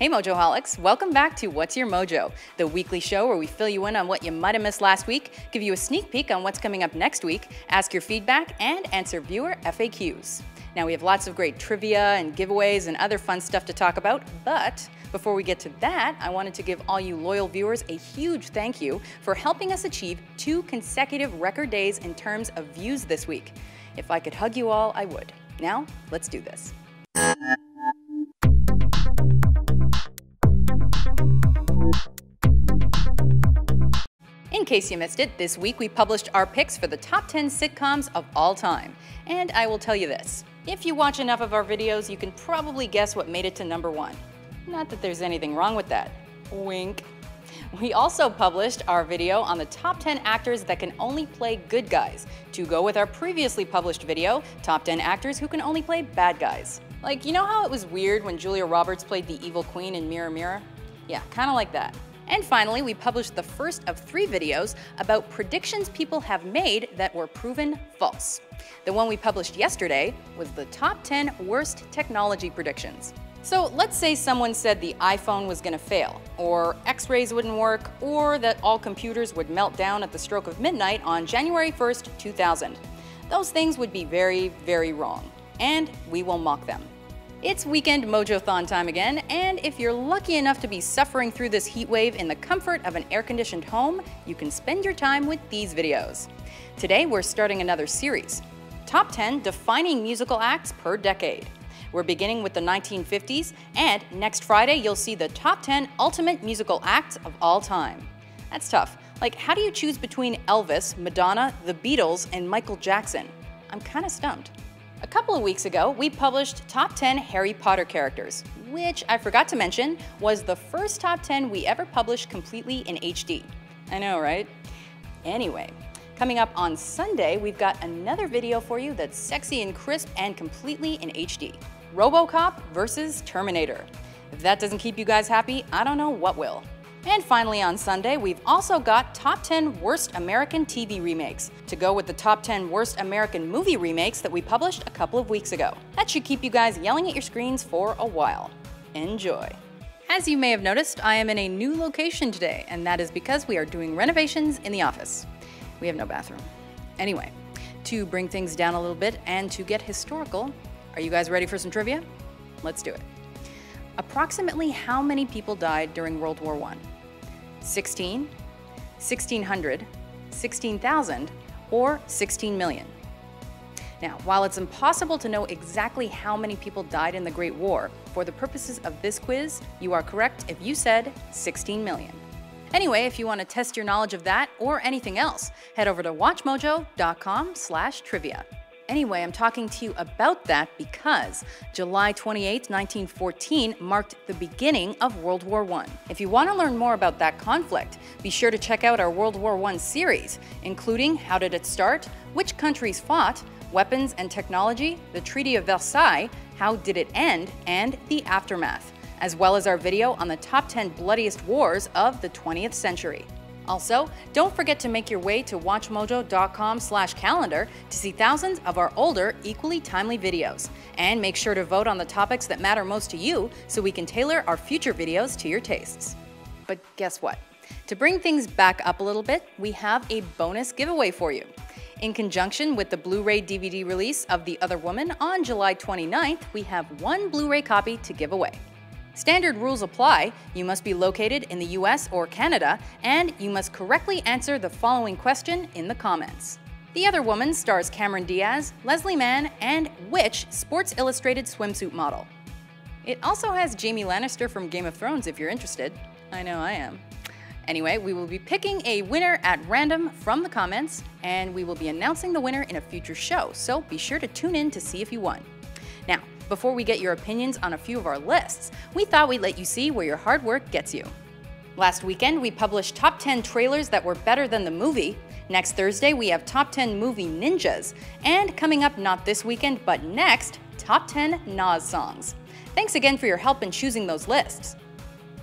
Hey Mojoholics, welcome back to What's Your Mojo, the weekly show where we fill you in on what you might have missed last week, give you a sneak peek on what's coming up next week, ask your feedback, and answer viewer FAQs. Now we have lots of great trivia and giveaways and other fun stuff to talk about, but before we get to that, I wanted to give all you loyal viewers a huge thank you for helping us achieve 2 consecutive record days in terms of views this week. If I could hug you all, I would. Now, let's do this. In case you missed it, this week we published our picks for the top 10 sitcoms of all time. And I will tell you this, if you watch enough of our videos, you can probably guess what made it to number 1. Not that there's anything wrong with that. Wink. We also published our video on the top 10 actors that can only play good guys, to go with our previously published video, top 10 actors who can only play bad guys. Like, you know how it was weird when Julia Roberts played the Evil Queen in Mirror Mirror? Yeah, kinda like that. And finally, we published the first of 3 videos about predictions people have made that were proven false. The one we published yesterday was the top 10 worst technology predictions. So let's say someone said the iPhone was gonna fail, or X-rays wouldn't work, or that all computers would melt down at the stroke of midnight on January 1st, 2000. Those things would be very, very wrong, and we will mock them. It's weekend Mojothon time again, and if you're lucky enough to be suffering through this heat wave in the comfort of an air-conditioned home, you can spend your time with these videos. Today we're starting another series, Top 10 Defining Musical Acts Per Decade. We're beginning with the 1950s, and next Friday you'll see the Top 10 Ultimate Musical Acts of All Time. That's tough. Like, how do you choose between Elvis, Madonna, The Beatles, and Michael Jackson? I'm kinda stumped. A couple of weeks ago, we published Top 10 Harry Potter Characters, which I forgot to mention was the first Top 10 we ever published completely in HD. I know, right? Anyway, coming up on Sunday, we've got another video for you that's sexy and crisp and completely in HD. RoboCop versus Terminator. If that doesn't keep you guys happy, I don't know what will. And finally on Sunday, we've also got Top 10 Worst American TV Remakes, to go with the Top 10 Worst American Movie Remakes that we published a couple of weeks ago. That should keep you guys yelling at your screens for a while. Enjoy. As you may have noticed, I am in a new location today, and that is because we are doing renovations in the office. We have no bathroom. Anyway, to bring things down a little bit and to get historical, are you guys ready for some trivia? Let's do it. Approximately how many people died during World War I? 16, 1,600, 16,000, or 16 million? Now, while it's impossible to know exactly how many people died in the Great War, for the purposes of this quiz, you are correct if you said 16 million. Anyway, if you want to test your knowledge of that or anything else, head over to watchmojo.com/trivia. Anyway, I'm talking to you about that because July 28, 1914 marked the beginning of World War I. If you want to learn more about that conflict, be sure to check out our World War I series, including How Did It Start, Which Countries Fought, Weapons and Technology, the Treaty of Versailles, How Did It End, and the Aftermath, as well as our video on the top 10 bloodiest wars of the 20th century. Also, don't forget to make your way to watchmojo.com/calendar to see thousands of our older, equally timely videos. And make sure to vote on the topics that matter most to you so we can tailor our future videos to your tastes. But guess what? To bring things back up a little bit, we have a bonus giveaway for you. In conjunction with the Blu-ray DVD release of The Other Woman on July 29th, we have 1 Blu-ray copy to give away. Standard rules apply. You must be located in the US or Canada, and you must correctly answer the following question in the comments. The Other Woman stars Cameron Diaz, Leslie Mann, and which Sports Illustrated swimsuit model? It also has Jamie Lannister from Game of Thrones if you're interested. I know I am. Anyway, we will be picking a winner at random from the comments, and we will be announcing the winner in a future show, so be sure to tune in to see if you won. Now, before we get your opinions on a few of our lists, we thought we'd let you see where your hard work gets you. Last weekend, we published top 10 trailers that were better than the movie. Next Thursday, we have top 10 movie ninjas. And coming up not this weekend, but next, top 10 Nas songs. Thanks again for your help in choosing those lists.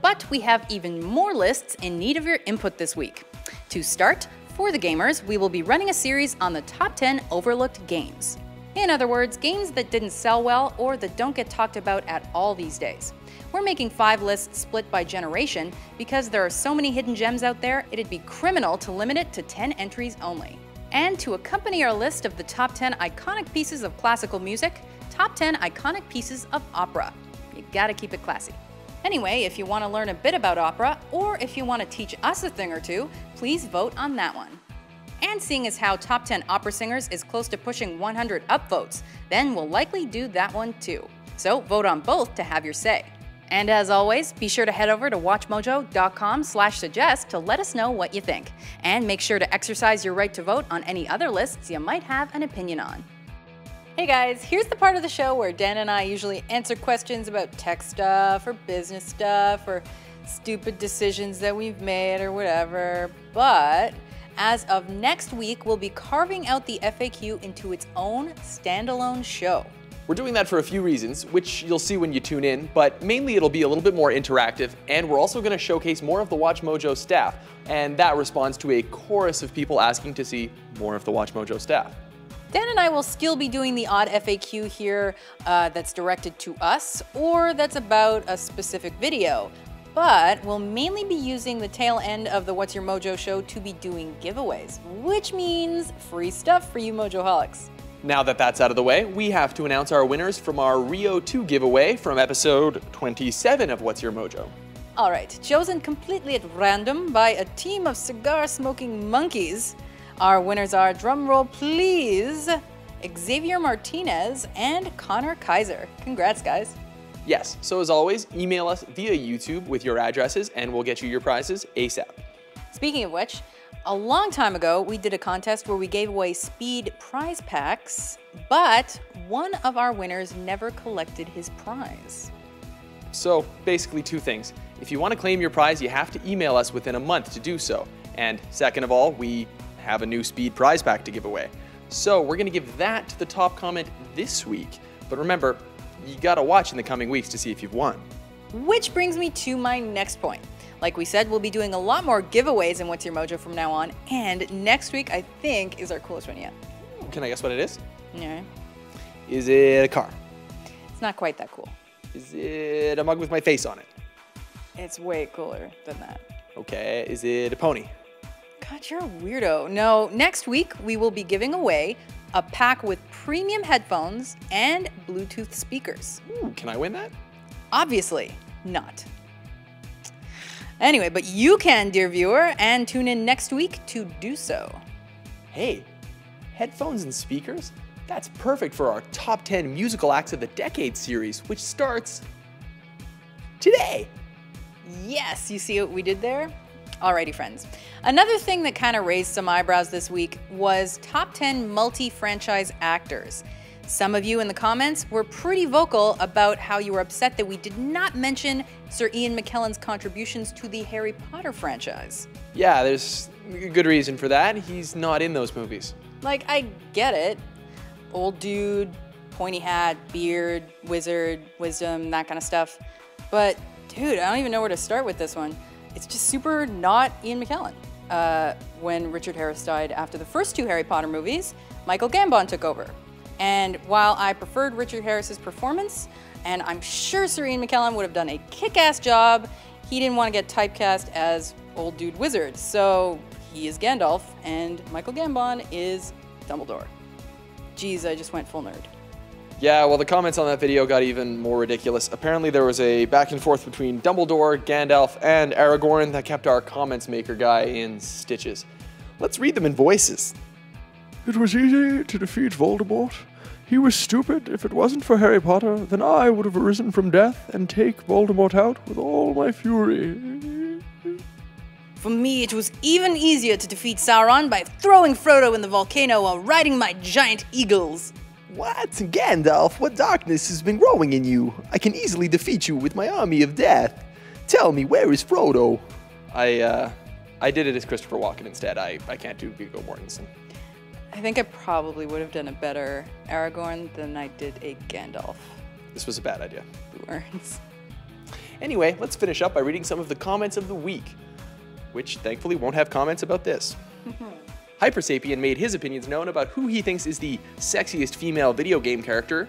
But we have even more lists in need of your input this week. To start, for the gamers, we will be running a series on the top 10 overlooked games. In other words, games that didn't sell well or that don't get talked about at all these days. We're making 5 lists split by generation. Because there are so many hidden gems out there, it'd be criminal to limit it to 10 entries only. And to accompany our list of the top 10 iconic pieces of classical music, top 10 iconic pieces of opera. You gotta keep it classy. Anyway, if you want to learn a bit about opera, or if you want to teach us a thing or two, please vote on that one. And seeing as how top 10 opera singers is close to pushing 100 upvotes, then we'll likely do that one too. So vote on both to have your say. And as always, be sure to head over to watchmojo.com/suggest to let us know what you think. And make sure to exercise your right to vote on any other lists you might have an opinion on. Hey guys, here's the part of the show where Dan and I usually answer questions about tech stuff or business stuff or stupid decisions that we've made or whatever, but as of next week, we'll be carving out the FAQ into its own standalone show. We're doing that for a few reasons, which you'll see when you tune in, but mainly it'll be a little bit more interactive, and we're also going to showcase more of the WatchMojo staff, and that responds to a chorus of people asking to see more of the WatchMojo staff. Dan and I will still be doing the odd FAQ here that's directed to us, or that's about a specific video, but we'll mainly be using the tail end of the What's Your Mojo show to be doing giveaways, which means free stuff for you Mojoholics. Now that that's out of the way, we have to announce our winners from our Rio 2 giveaway from episode 27 of What's Your Mojo. All right, chosen completely at random by a team of cigar-smoking monkeys, our winners are, drumroll please, Xavier Martinez and Connor Kaiser. Congrats, guys. Yes, so as always, email us via YouTube with your addresses and we'll get you your prizes ASAP. Speaking of which, a long time ago, we did a contest where we gave away speed prize packs, but one of our winners never collected his prize. So basically 2 things. If you want to claim your prize, you have to email us within a month to do so. And second of all, we have a new speed prize pack to give away. So we're going to give that to the top comment this week. But remember, you got to watch in the coming weeks to see if you've won. Which brings me to my next point. Like we said, we'll be doing a lot more giveaways in What's Your Mojo from now on, and next week, I think, is our coolest one yet. Can I guess what it is? No. Is it a car? It's not quite that cool. Is it a mug with my face on it? It's way cooler than that. Okay, is it a pony? God, you're a weirdo. No, next week, we will be giving away a pack with premium headphones and Bluetooth speakers. Ooh, can I win that? Obviously not. Anyway, but you can, dear viewer, and tune in next week to do so. Hey, headphones and speakers? That's perfect for our Top 10 Musical Acts of the Decade series, which starts today. Yes, you see what we did there? Alrighty, friends. Another thing that kind of raised some eyebrows this week was Top 10 Multi-Franchise Actors. Some of you in the comments were pretty vocal about how you were upset that we did not mention Sir Ian McKellen's contributions to the Harry Potter franchise. Yeah, there's a good reason for that. He's not in those movies. Like, I get it. Old dude, pointy hat, beard, wizard, wisdom, that kind of stuff. But, dude, I don't even know where to start with this one. It's just super not Ian McKellen. When Richard Harris died after the first 2 Harry Potter movies, Michael Gambon took over. And while I preferred Richard Harris's performance, and I'm sure Sir Ian McKellen would have done a kick-ass job, he didn't want to get typecast as old dude wizard, so he is Gandalf, and Michael Gambon is Dumbledore. Jeez, I just went full nerd. Yeah, well, the comments on that video got even more ridiculous. Apparently there was a back and forth between Dumbledore, Gandalf, and Aragorn that kept our comments maker guy in stitches. Let's read them in voices. It was easy to defeat Voldemort. He was stupid. If it wasn't for Harry Potter, then I would have arisen from death and take Voldemort out with all my fury. For me, it was even easier to defeat Sauron by throwing Frodo in the volcano while riding my giant eagles. What? Gandalf, what darkness has been growing in you? I can easily defeat you with my army of death. Tell me, where is Frodo? I did it as Christopher Walken instead. I can't do Viggo Mortensen. I think I probably would have done a better Aragorn than I did a Gandalf. This was a bad idea. Words. Anyway, let's finish up by reading some of the comments of the week, which thankfully won't have comments about this. Hypersapien made his opinions known about who he thinks is the sexiest female video game character.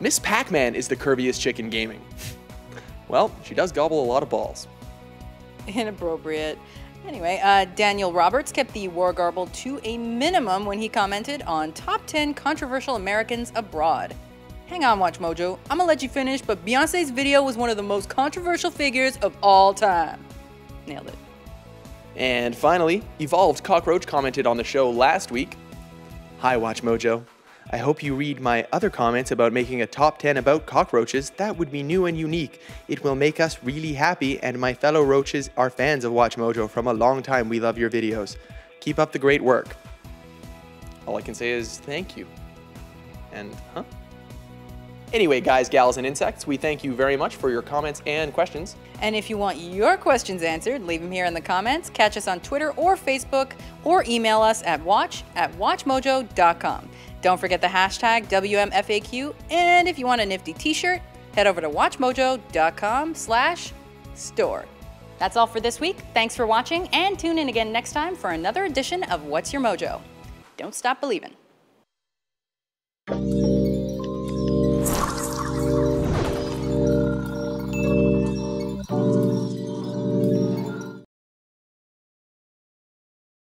Miss Pac-Man is the curviest chick in gaming. well, she does gobble a lot of balls. Inappropriate. Anyway, Daniel Roberts kept the war garble to a minimum when he commented on Top 10 Controversial Americans Abroad. Hang on, Watch Mojo. I'm gonna let you finish, but Beyonce's video was one of the most controversial figures of all time. Nailed it. And finally, Evolved Cockroach commented on the show last week. Hi, Watch Mojo. I hope you read my other comments about making a top 10 about cockroaches. That would be new and unique. It will make us really happy, and my fellow roaches are fans of Watch Mojo from a long time. We love your videos. Keep up the great work. All I can say is thank you. And, huh? Anyway, guys, gals, and insects, we thank you very much for your comments and questions. And if you want your questions answered, leave them here in the comments. Catch us on Twitter or Facebook, or email us at watch@watchmojo.com. Don't forget the hashtag WMFAQ, and if you want a nifty t-shirt, head over to watchmojo.com/store. That's all for this week. Thanks for watching, and tune in again next time for another edition of What's Your Mojo. Don't stop believing.